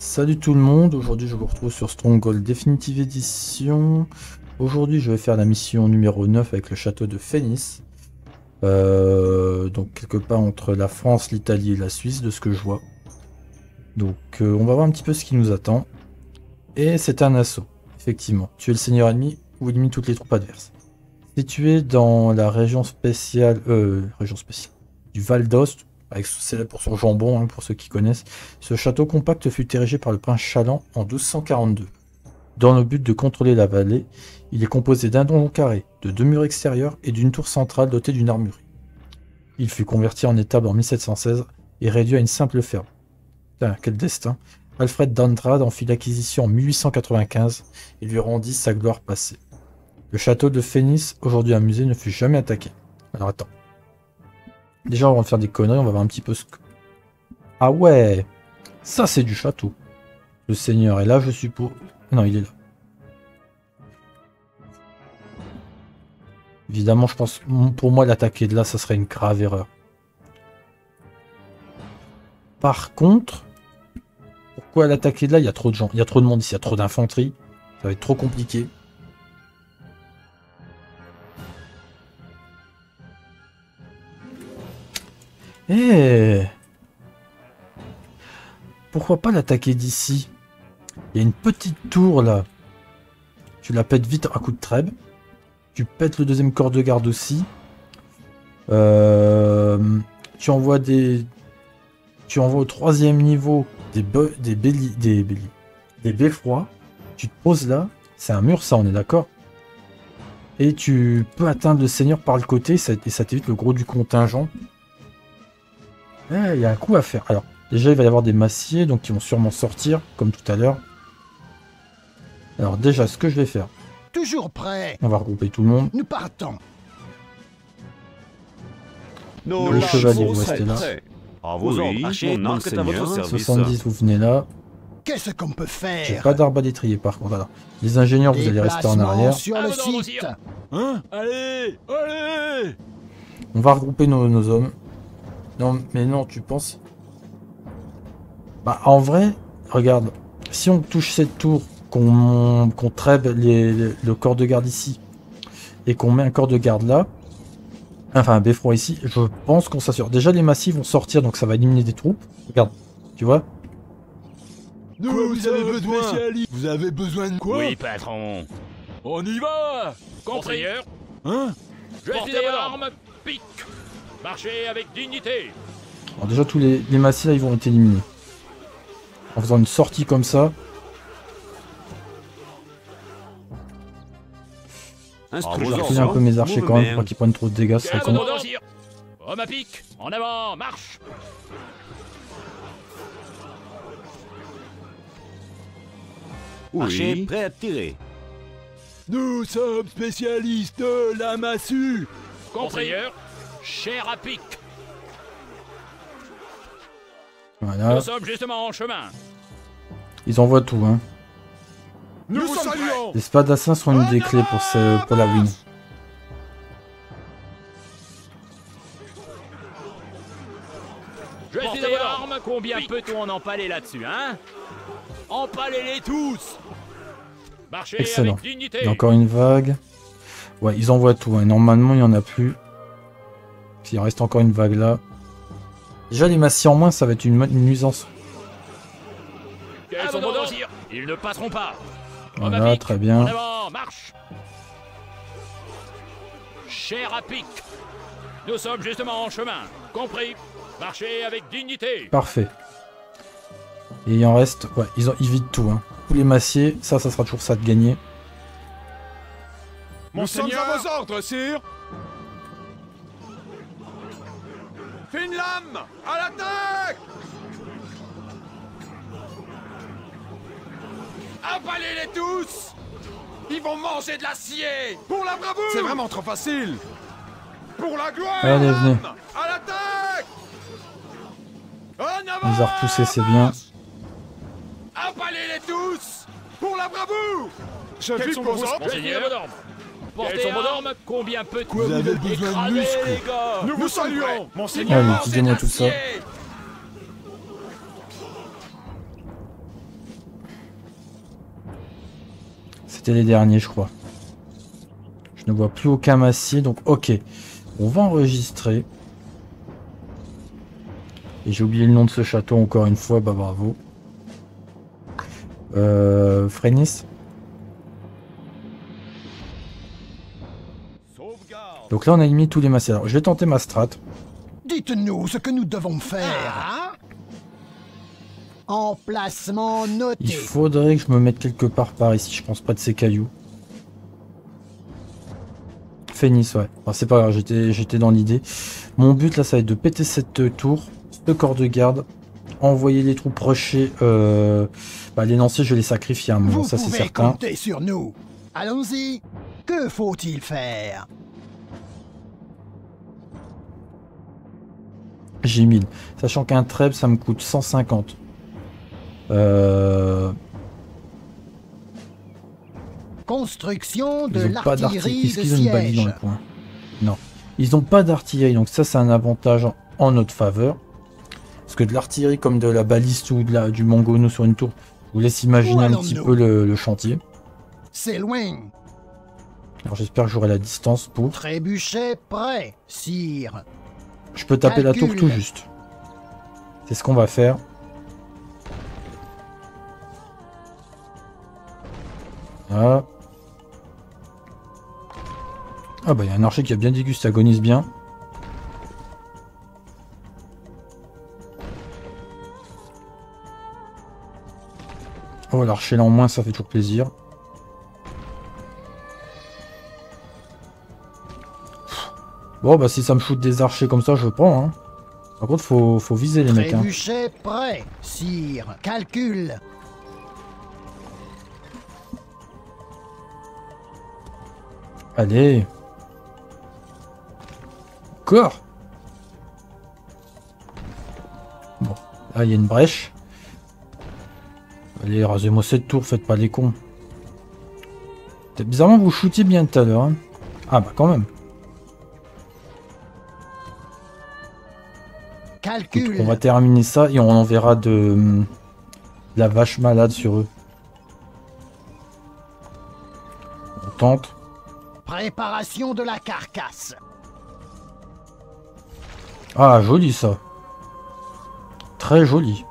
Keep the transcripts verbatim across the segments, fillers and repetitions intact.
Salut tout le monde, aujourd'hui je vous retrouve sur Stronghold Definitive Edition. Aujourd'hui je vais faire la mission numéro neuf avec le château de Fénis. Euh, donc quelque part entre la France, l'Italie et la Suisse de ce que je vois. Donc euh, on va voir un petit peu ce qui nous attend. Et c'est un assaut, effectivement. Tuer le seigneur ennemi ou éliminer toutes les troupes adverses. Situé dans la région spéciale, euh, région spéciale du Val d'Aoste, avec célèbre pour son jambon, hein, pour ceux qui connaissent. Ce château compact fut érigé par le prince Chaland en douze cent quarante-deux. Dans le but de contrôler la vallée, il est composé d'un donjon carré, de deux murs extérieurs et d'une tour centrale dotée d'une armurerie. Il fut converti en étable en mille sept cent seize et réduit à une simple ferme. Putain, quel destin! Alfred d'Andrade en fit l'acquisition en mille huit cent quatre-vingt-quinze et lui rendit sa gloire passée. Le château de Fénis, aujourd'hui un musée, ne fut jamais attaqué. Alors attends. Déjà, on va faire des conneries, on va voir un petit peu ce que... Ah ouais! Ça, c'est du château. Le seigneur est là, je suppose. Non, il est là. Évidemment, je pense... Pour moi, l'attaquer de là, ça serait une grave erreur. Par contre... Pourquoi l'attaquer de là? Il y a trop de gens. Il y a trop de monde ici. Il y a trop d'infanterie. Ça va être trop compliqué. Eh hey. Pourquoi pas l'attaquer d'ici? Il y a une petite tour là. Tu la pètes vite à coup de trêve. Tu pètes le deuxième corps de garde aussi. Euh, tu envoies des... Tu envoies au troisième niveau des be... des béli... des béli... des beffrois. Tu te poses là. C'est un mur ça, on est d'accord. Et tu peux atteindre le seigneur par le côté et ça t'évite le gros du contingent. Eh, il y a un coup à faire. Alors, déjà, il va y avoir des massiers, donc ils vont sûrement sortir, comme tout à l'heure. Alors, déjà, ce que je vais faire. Toujours prêt. On va regrouper tout le monde. Nous partons. Nos le chevalier, vous restez là. Ah, vous oui, marchez, mon arc est à votre service. soixante-dix, vous venez là. Qu'est-ce qu'on peut faire? J'ai pas d'arbalétrier, par contre. Alors, les ingénieurs, vous allez rester en arrière. Sur le site. Hein? Allez, allez. On va regrouper nos, nos hommes. Non, mais non, tu penses? Bah, en vrai, regarde, si on touche cette tour, qu'on qu'on trêve les, les, le corps de garde ici, et qu'on met un corps de garde là, enfin un beffroi ici, je pense qu'on s'assure. Déjà, les massifs vont sortir, donc ça va éliminer des troupes. Regarde, tu vois? Nous, quoi, vous, vous avez besoin spécialiste. Vous avez besoin de quoi? Oui, patron. On y va. Contreur. Hein? Je vais porter l'arme, pique. Marchez avec dignité. Alors déjà tous les, les massifs là ils vont être éliminés. En faisant une sortie comme ça. Alors, je vais reculer un peu mes archers quand même pour qu'ils prennent trop de dégâts, c'est con. Homme à pique, en avant, marche. Oui. Archer prêt à tirer. Nous sommes spécialistes de la massue. Contreur. Cher à pic. Voilà. Nous sommes justement en chemin. Ils envoient tout, hein. Nous Nous les spadassins sont une des clés pour, ce, pour la win. Je suis arme. Combien peut-on en empaler là-dessus, hein? Empalez-les tous. Marchez. Excellent. Avec dignité. Il y a encore une vague. Ouais, ils envoient tout, hein. Normalement, il n'y en a plus. Il reste encore une vague là. Déjà les massifs en moins, ça va être une, une nuisance. Ils ne passeront pas. Voilà, très bien. Cher à pic. Nous sommes justement en chemin. Compris. Marchez avec dignité. Parfait. Et il en reste. Ouais, ils, ont, ils vident tout. Hein. Tous les massiers, ça, ça sera toujours ça de gagner. Monseigneur, à vos ordres, sire. Une lame à l'attaque! Avalez-les tous! Ils vont manger de l'acier! Pour la bravoure! C'est vraiment trop facile! Pour la gloire! Allez, venez! À l'attaque! En avant! On les a repoussés, c'est bien. Avalez-les tous! Pour la bravoure! J'appuie pour vos ordres! Portez armes, combien peu de vous avez besoin de muscles. Nous vous saluons, monseigneur. Allez, qui gagne à tout ça. C'était les derniers, je crois. Je ne vois plus aucun massif, donc ok. On va enregistrer. Et j'ai oublié le nom de ce château encore une fois, bah bravo. Euh, Fénis. Donc là on a mis tous les massifs. Alors je vais tenter ma strat. Dites-nous ce que nous devons faire. Emplacement noté. Il faudrait que je me mette quelque part par ici, je pense, près de ces cailloux. Fénis, ouais. Enfin, c'est pas grave, j'étais j'étais dans l'idée. Mon but là, ça va être de péter cette tour, ce corps de garde, envoyer les troupes rusher. Euh... Bah, les lanciers, je vais les sacrifier à un moment, ça c'est certain. Vous pouvez compter sur nous. Allons-y. Que faut-il faire? J'ai mille. Sachant qu'un trèbe, ça me coûte cent cinquante. Euh... Construction de l'artillerie de siège. Ils ont pas d'artillerie, dans le coin. Non. Ils n'ont pas d'artillerie, donc ça, c'est un avantage en, en notre faveur. Parce que de l'artillerie, comme de la baliste ou de la, du mangonneau sur une tour, je vous laisse imaginer un petit peu le, le chantier. C'est loin. Alors j'espère que j'aurai la distance pour... Trébuchet prêt, sire. Je peux taper Calcule. la tour tout juste. C'est ce qu'on va faire. Ah. Ah bah il y a un archer qui a bien dégusté, agonise bien. Oh, l'archer là en moins, ça fait toujours plaisir. Bon bah si ça me shoot des archers comme ça, je prends hein. Par contre faut, faut viser les mecs hein. Trébuchet prêt, sire. Calcul. Allez. Encore. Bon, là il y a une brèche. Allez, rasez-moi cette tour, faites pas les cons. Bizarrement vous shootiez bien tout à l'heure hein. Ah bah quand même. Calcul. On va terminer ça et on enverra de, de la vache malade sur eux. On tente. Préparation de la carcasse. Ah, joli ça. Très joli.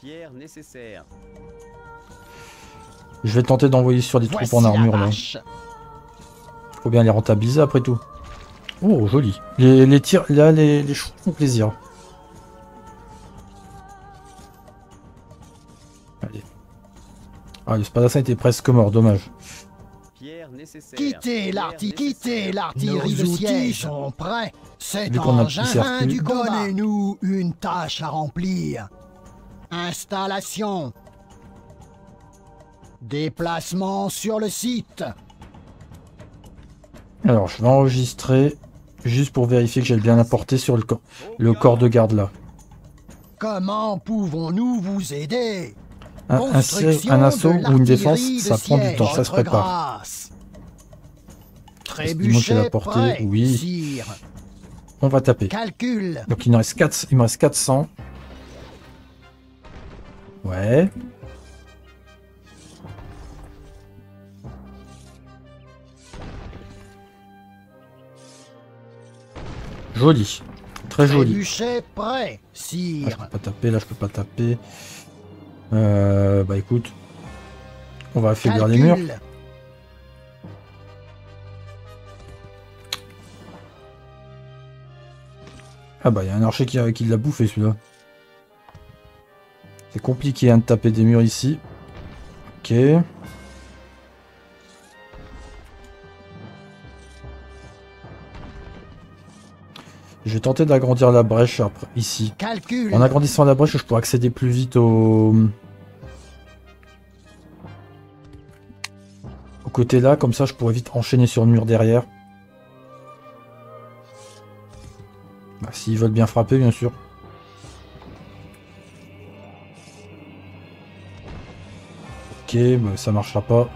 Pierre nécessaire. Je vais tenter d'envoyer sur des troupes en armure là. Faut bien les rentabiliser après tout. Oh, joli. Les, les tirs, là, les, les choses font plaisir. Allez. Ah, le spadassin était presque mort, dommage. Pierre nécessaire. Quittez l'artillerie, quittez l'artillerie de siège. Nos outils sont prêts. C'est engin du combat. Donnez-nous une tâche à remplir. Installation. Déplacement sur le site. Alors, je vais enregistrer... Juste pour vérifier que j'ai bien apporté sur le, cor le corps de garde là. Comment pouvons-nous vous aider? Un, un, siège, un assaut ou une défense, ça prend du temps, ça se prépare. Est-ce que moi je l'ai apporté? Oui. Sire. On va taper. Calcul. Donc il me reste, quatre, il me reste quatre cents. Ouais. Joli, très joli. Prêt, sire. Ah, je peux pas taper, là je peux pas taper. Euh, bah écoute, on va affaiblir les murs. Ah bah il y a un archer qui, qui l'a bouffé celui-là. C'est compliqué hein, de taper des murs ici. Ok. Je vais tenter d'agrandir la brèche après, ici. Calcul. En agrandissant la brèche, je pourrais accéder plus vite au... au côté là, comme ça je pourrais vite enchaîner sur le mur derrière. Bah, s'ils veulent bien frapper, bien sûr. Ok, bah, ça marchera pas.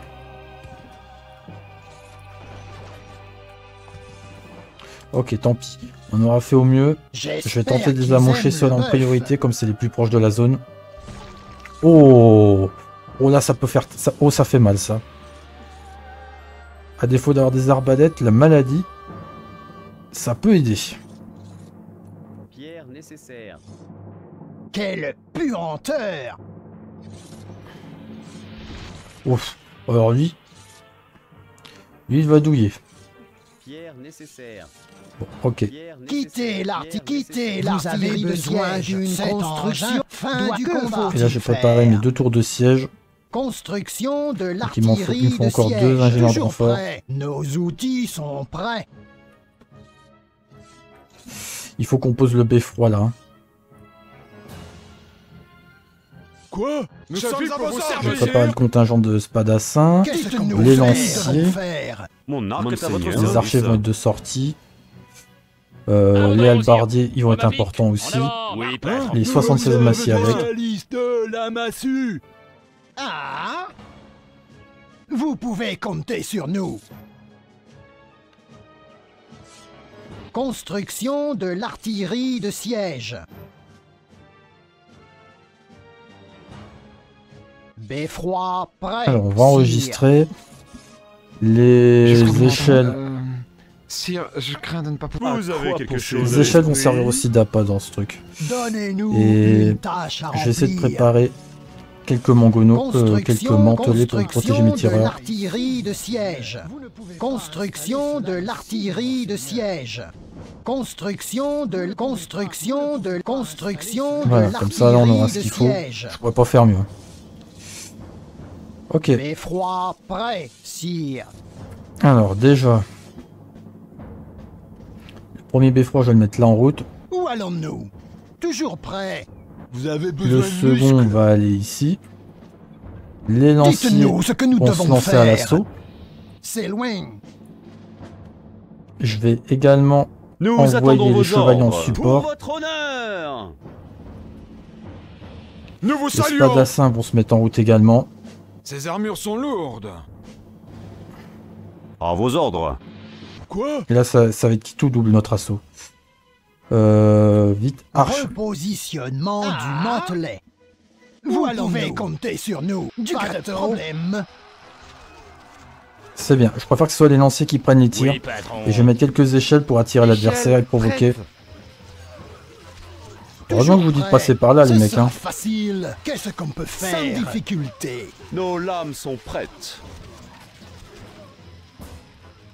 Ok, tant pis. On aura fait au mieux. Je vais tenter de les amocher seuls en priorité, comme c'est les plus proches de la zone. Oh, Oh là, ça peut faire... Ça... Oh, ça fait mal, ça. À défaut d'avoir des arbalètes, la maladie, ça peut aider. Pierre nécessaire. Quelle puanteur! Ouf. Alors lui... Lui, il va douiller. Pierre nécessaire. Bon, ok. Quittez l'article, quittez l'article. Vous avez besoin d'une construction. Fin du combat. Et là, j'ai préparé mes deux tours de siège. Construction de l'artillerie. Il me faut encore deux ingénieurs de renfort. Nos outils sont prêts. Il faut qu'on pose le beffroi là. Quoi? Nous sommes à vos services. Je prépare le contingent de spadassins, les lanciers. Mon arc est à votre service. Les archers vont être de sortie. Euh, les halbardiers, ils vont être importants aussi. Oui, les soixante-seize massifs avec. Ah, vous pouvez compter sur nous. Construction de l'artillerie de siège. Beffroi prêt. Alors on va enregistrer les échelles. Euh, sire, je crains de ne pas pouvoir. Vous avez quelque chose. Les échelles vont servir aussi d'appât dans ce truc. Donnez-nous une tâche à remplir. Je vais essayer de préparer quelques mangonaux, euh, quelques mantelets pour protéger mes tireurs. L'artillerie de siège. Construction de l'artillerie de siège. Construction de construction de construction de l'artillerie de siège. Voilà, comme ça là on aura ce qu'il faut. Je pourrais pas faire mieux. Ok. Beffroi prêt, sire. Alors déjà, le premier beffroi, je vais le mettre là en route. Où allons-nous? Toujours prêt. Vous avez besoin. Le second de va aller ici. Les lanciers ce que nous vont devons se lancer faire. À l'assaut. C'est loin. Je vais également nous envoyer les chevaliers en support. Pour votre honneur. Nous vous saluons. Les spadassins vont se mettre en route également. Ces armures sont lourdes. À vos ordres. Quoi? Et là, ça, ça va être qui tout double notre assaut. Euh... Vite, arche. Repositionnement ah du mantelet. Vous pouvez compter sur nous. Du Pas de problème. C'est bien. Je préfère que ce soit les lanciers qui prennent les tirs. Oui, et je vais mettre quelques échelles pour attirer l'adversaire et provoquer. Heureusement que vous dites passer par là, les mecs. Hein. Facile. Qu'est-ce qu'on peut faire? Sans difficulté. Nos lames sont prêtes.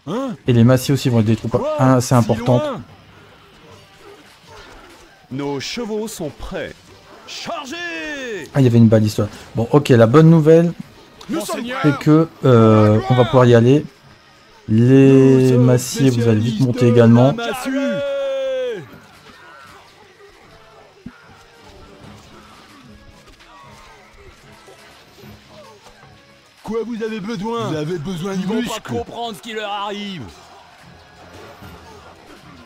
Hein? Et les massifs aussi vont être des troupes assez importantes. Nos chevaux sont prêts. Chargez! Ah, il y avait une balle histoire. Bon, ok, la bonne nouvelle, c'est que euh, on va pouvoir y aller. Les massiers, vous allez vite monter également. Quoi, vous avez besoin? Vous avez besoin de muscles. Ils vont pas comprendre ce qui leur arrive.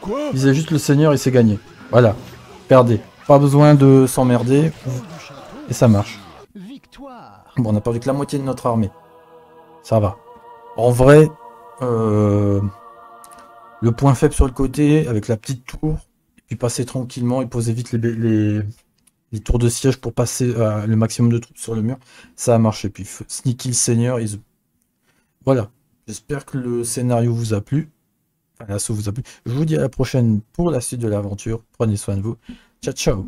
Quoi? Ils ajustent le seigneur et c'est gagné. Voilà, perdez. Pas besoin de s'emmerder. Et ça marche. Bon, on n'a perdu que la moitié de notre armée. Ça va. En vrai, euh, le point faible sur le côté, avec la petite tour, et puis passer tranquillement et poser vite les, les, les tours de siège pour passer euh, le maximum de troupes sur le mur, ça a marché. Puis sneaky le seigneur. Is... Voilà. J'espère que le scénario vous a plu. Enfin, l'assaut vous a plu. Je vous dis à la prochaine pour la suite de l'aventure. Prenez soin de vous. Ciao, ciao.